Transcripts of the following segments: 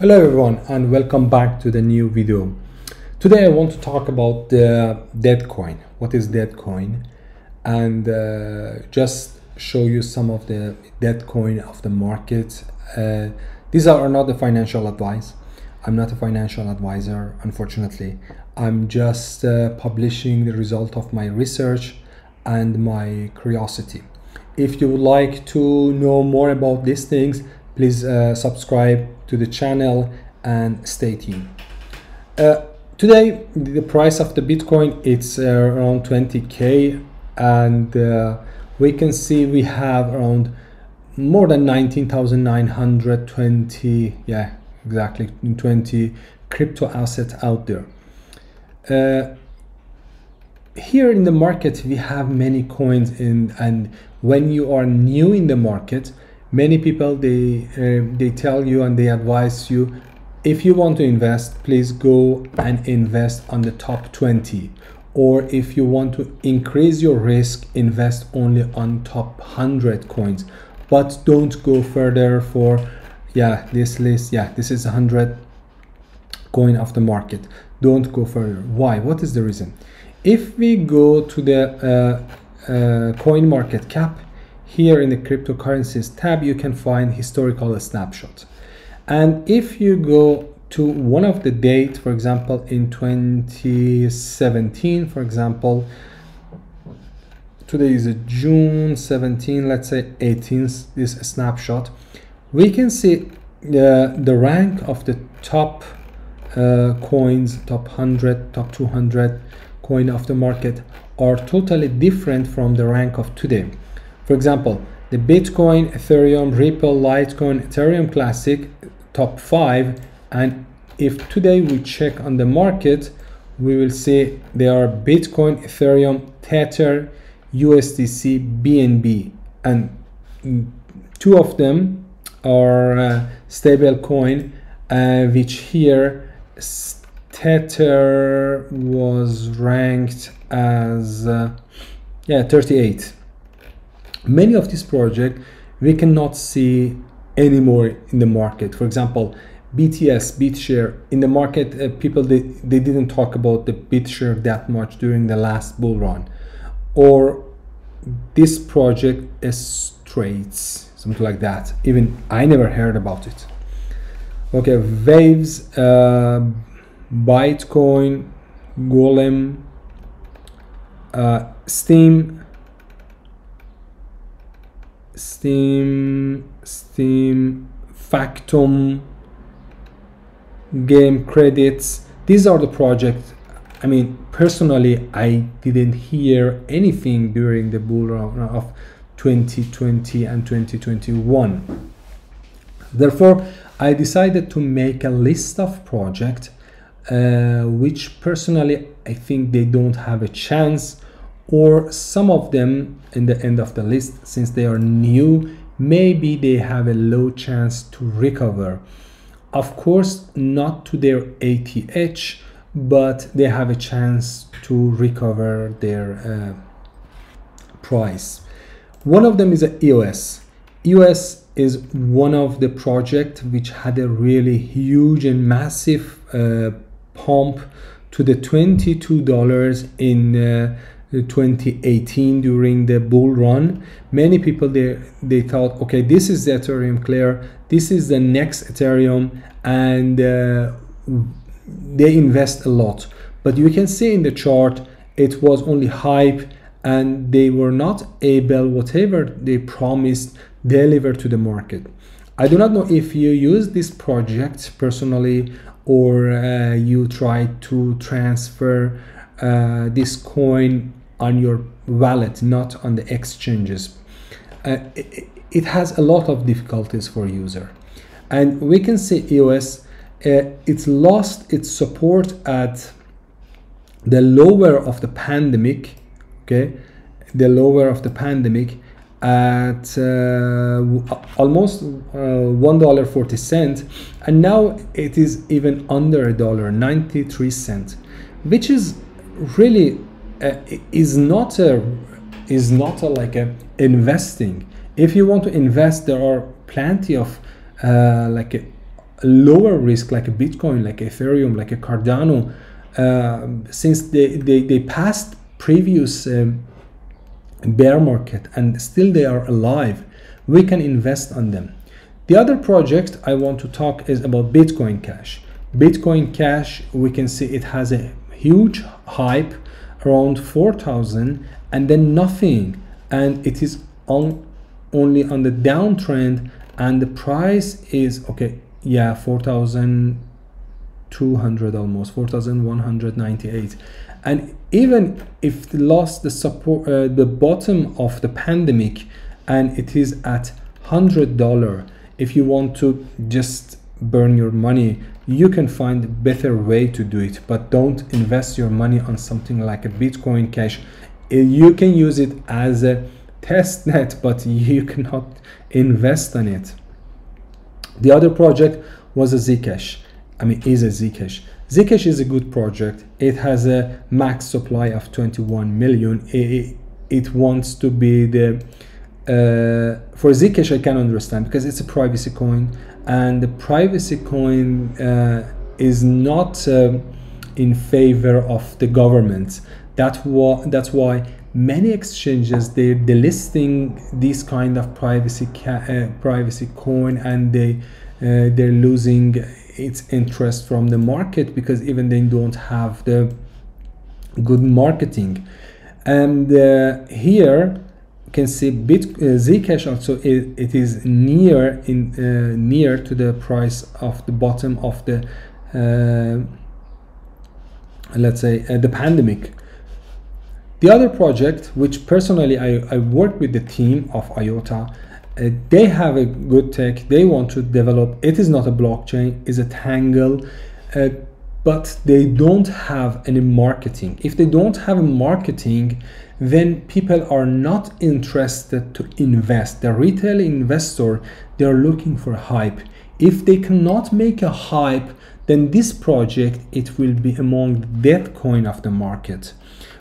Hello everyone and welcome back to the new video. Today I want to talk about the Bitcoin. What is Bitcoin? And just show you some of the Bitcoin of the market. These are not the financial advice. I'm not a financial advisor, unfortunately. I'm just publishing the result of my research and my curiosity. If you would like to know more about these things, please subscribe to the channel and stay tuned. Today the price of the Bitcoin, it's around 20k, and we can see we have around more than 19,920, yeah, exactly 20 crypto assets out there. Here in the market we have many coins in, and when you are new in the market, many people, they tell you and they advise you, if you want to invest, please go and invest on the top 20. Or if you want to increase your risk, invest only on top 100 coins. But don't go further for, yeah, this list. Yeah, this is 100 coin of the market. Don't go further. Why? What is the reason? If we go to the coin market cap, here in the cryptocurrencies tab, you can find historical snapshots. And if you go to one of the date, for example, in 2017, for example, today is June 17, let's say 18th, this snapshot, we can see the rank of the top coins, top 100, top 200 coin of the market are totally different from the rank of today. For example, the Bitcoin, Ethereum, Ripple, Litecoin, Ethereum Classic, top 5. And if today we check on the market, we will see there are Bitcoin, Ethereum, Tether, USDC, BNB. And two of them are stable coin, which here Tether was ranked as 38. Many of these projects we cannot see anymore in the market. For example, BTS, BitShares, in the market, people, they didn't talk about the BitShares that much during the last bull run. Or this project is Straits, something like that. Even I never heard about it. Okay, Waves, Bytecoin, Golem, Steam, Factum, Game Credits. These are the projects. I mean, personally, I didn't hear anything during the bull run of 2020 and 2021. Therefore, I decided to make a list of projects which personally I think they don't have a chance, or some of them in the end of the list, since they are new, maybe they have a low chance to recover. Of course, not to their ATH, but they have a chance to recover their price. One of them is an EOS. EOS is one of the projects which had a really huge and massive pump to the $22 in 2018 during the bull run. Many people they thought, okay, this is the Ethereum Claire, this is the next Ethereum, and they invest a lot. But you can see in the chart it was only hype, and they were not able, whatever they promised, deliver to the market. I do not know if you use this project personally, or you try to transfer this coin on your wallet, not on the exchanges. It has a lot of difficulties for user, and we can see EOS, it's lost its support at the lower of the pandemic. Okay, the lower of the pandemic at almost $1.40, and now it is even under $1.93, which is really is not like a investing. If you want to invest, there are plenty of like lower risk, like a Bitcoin, like Ethereum, like a Cardano, since they passed previous bear market and still they are alive, we can invest on them. The other project I want to talk is about Bitcoin Cash. Bitcoin Cash, we can see it has a huge hype around 4,000 and then nothing, and it is only on the downtrend, and the price is okay, yeah, 4,200, almost 4,198. And even if it lost the support, the bottom of the pandemic, and it is at $100. If you want to just burn your money, you can find a better way to do it, but don't invest your money on something like a Bitcoin Cash. You can use it as a test net, but you cannot invest on it. The other project was a Zcash. I mean, is a Zcash. Zcash is a good project. It has a max supply of 21 million. It wants to be the for Zcash, I can understand, because it's a privacy coin, and the privacy coin is not in favor of the government. That's why many exchanges, they're delisting this kind of privacy coin, and they're losing its interest from the market, because even they don't have the good marketing. And here can see Zcash also it is near to the price of the bottom of the let's say the pandemic. The other project, which personally I work with the team of IOTA, they have a good tech, they want to develop. It is not a blockchain, it's a Tangle, but they don't have any marketing. If they don't have marketing, then people are not interested to invest. The retail investor, they're looking for hype. If they cannot make a hype, then this project, it will be among the dead coin of the market.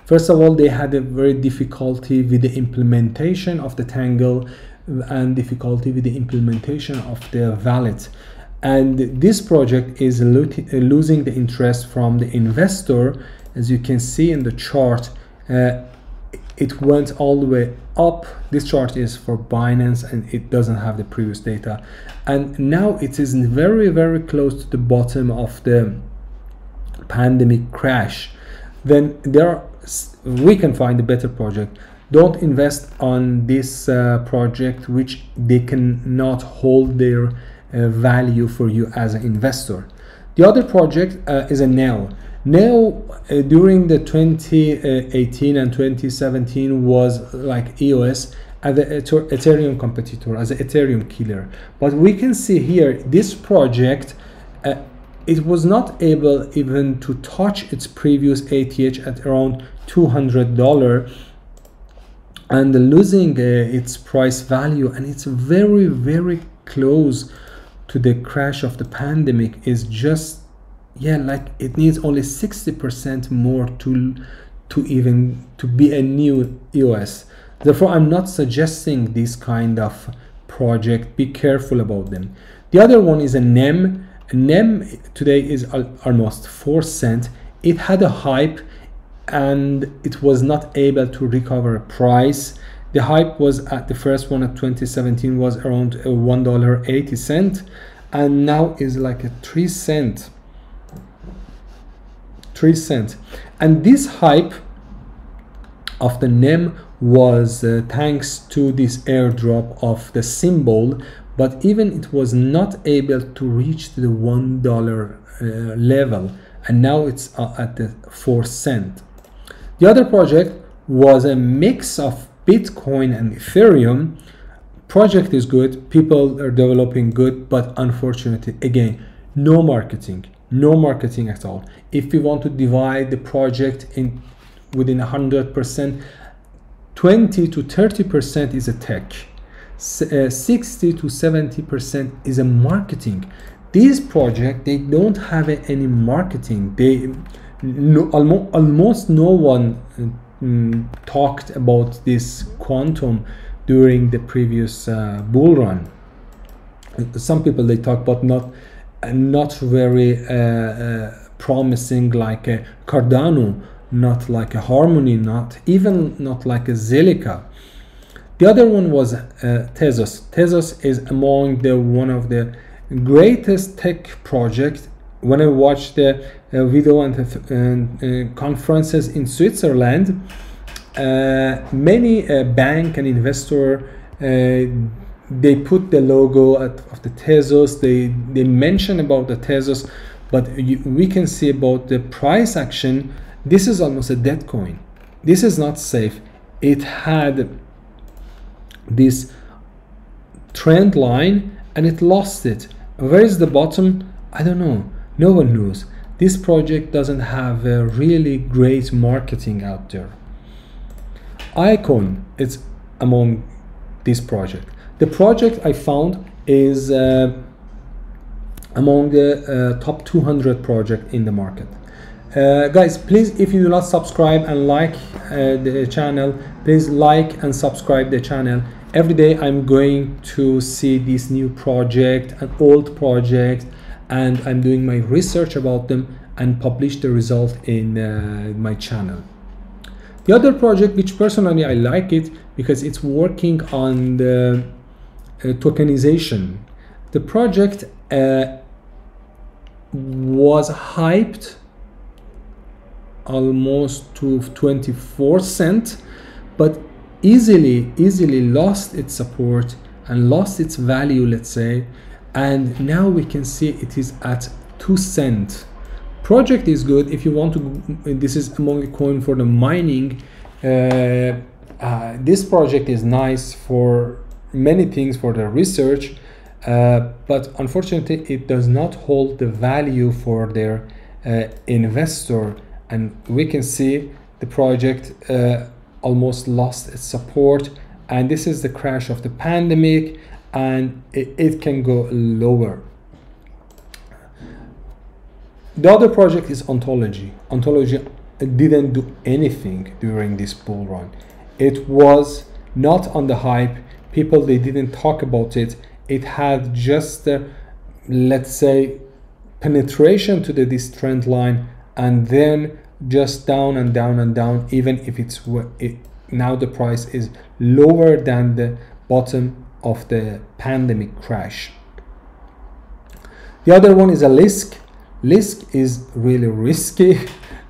First of all, they had a very difficulty with the implementation of the Tangle and difficulty with the implementation of the wallet. And this project is losing the interest from the investor. As you can see in the chart, it went all the way up. This chart is for Binance, and it doesn't have the previous data, and now it is very, very close to the bottom of the pandemic crash. Then we can find a better project. Don't invest on this project, which they cannot hold their value for you as an investor. The other project is a NEO. NEO during the 2018 and 2017 was like EOS as the Ethereum competitor, as an Ethereum killer. But we can see here this project, it was not able even to touch its previous ATH at around $200, and losing its price value, and it's very, very close to the crash of the pandemic. Is just, yeah, like it needs only 60% more to even be a new EOS. Therefore, I'm not suggesting this kind of project. Be careful about them. The other one is a NEM. NEM today is almost 4 cents. It had a hype, and it was not able to recover a price. The hype was at the first one at 2017 was around $1.80, and now is like a 3 cents. 3 cents. And this hype of the NEM was thanks to this airdrop of the Symbol, but even it was not able to reach the $1 level, and now it's at the 4 cents. The other project was a mix of Bitcoin and Ethereum. Project is good, people are developing good, but unfortunately, again, no marketing. No marketing at all. If we want to divide the project in within 100%, 20 to 30% is a tech, 60 to 70% is a marketing. These projects, they don't have any marketing. They almost no one talked about this quantum during the previous bull run. Some people they talk, but not not very promising like a Cardano, not like a Harmony, not even not like a Zilliqa. The other one was Tezos. Tezos is among the one of the greatest tech projects. When I watched the video and conferences in Switzerland, many bank and investor they put the logo of the Tezos. They mention about the Tezos, but we can see about the price action. This is almost a dead coin. This is not safe. It had this trend line and it lost it. Where is the bottom? I don't know. No one knows. This project doesn't have a really great marketing out there. Icon is among this project. The project I found is among the top 200 project in the market. Guys, please, if you do not subscribe and like the channel, please like and subscribe the channel. Every day I'm going to see this new project and old project, and I'm doing my research about them and publish the result in my channel. The other project, which personally I like it because it's working on the tokenization. The project was hyped almost to 24 cents, but easily lost its support and lost its value, let's say, and now we can see it is at 2 cents. Project is good if you want to. This is among a coin for the mining. This project is nice for many things, for the research, but unfortunately it does not hold the value for their investor. And we can see the project almost lost its support, and this is the crash of the pandemic, and it can go lower. The other project is Ontology. Ontology didn't do anything during this bull run. It was not on the hype. People, they didn't talk about it. It had just, let's say, penetration to this trend line, and then just down and down and down. Even if now the price is lower than the bottom of the pandemic crash. The other one is a Lisk. Lisk is really risky.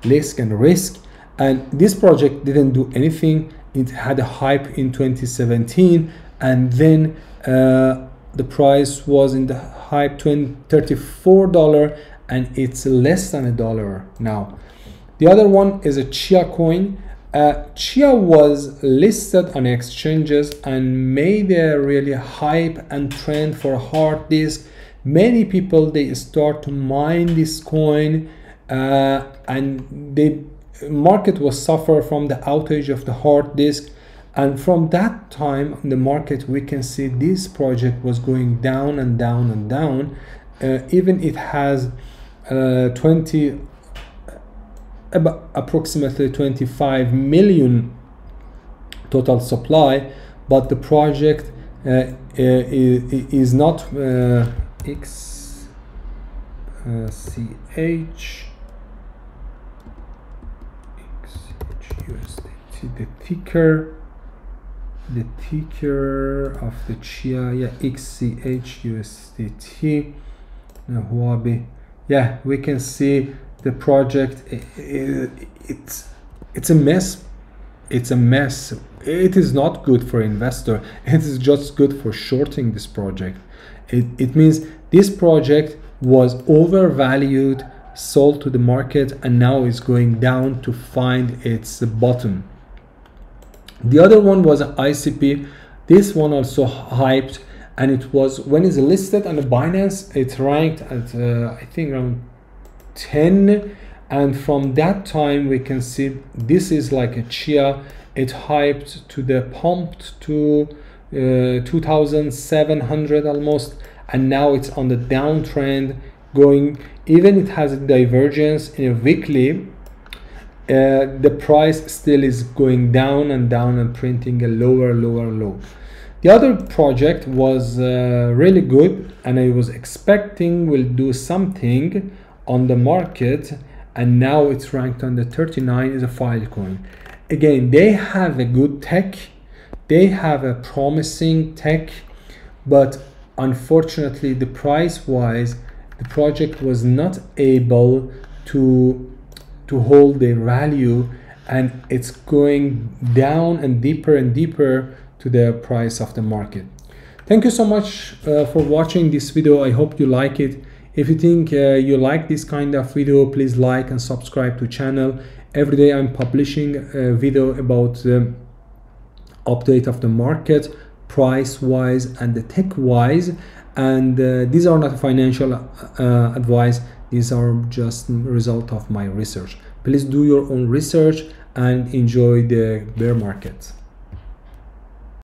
Lisk and risk, and this project didn't do anything. It had a hype in 2017, and then the price was in the hype $34, and it's less than $1 now. The other one is a Chia coin. Chia was listed on exchanges and made a really hype and trend for hard disk. Many people, they start to mine this coin, and the market was suffer from the outage of the hard disk, and from that time in the market we can see this project was going down and down and down. Even it has approximately 25 million total supply, but the project is not XCH USDT, the ticker of the Chia, yeah, XCH USDT. Yeah, we can see the project. It's a mess. It's a mess. It is not good for investor. It is just good for shorting this project. It means this project was overvalued, sold to the market, and now is going down to find its bottom. The other one was an ICP. This one also hyped, and it was, when it's listed on the Binance, it ranked at I think around 10, and from that time we can see this is like a Chia. It hyped to the pumped to 2,700 almost, and now it's on the downtrend going. Even it has a divergence in a weekly, the price still is going down and down and printing a lower low. The other project was really good, and I was expecting will do something on the market, and now it's ranked on the 39 is a Filecoin. Again, they have a good tech, they have a promising tech, but unfortunately the price wise the project was not able to hold their value, and it's going down and deeper to the price of the market. Thank you so much for watching this video. I hope you like it. If you think you like this kind of video, please like and subscribe to channel. Every day I'm publishing a video about the update of the market, price wise and the tech wise, and these are not financial advice. These are just result of my research. Please do your own research and enjoy the bear market.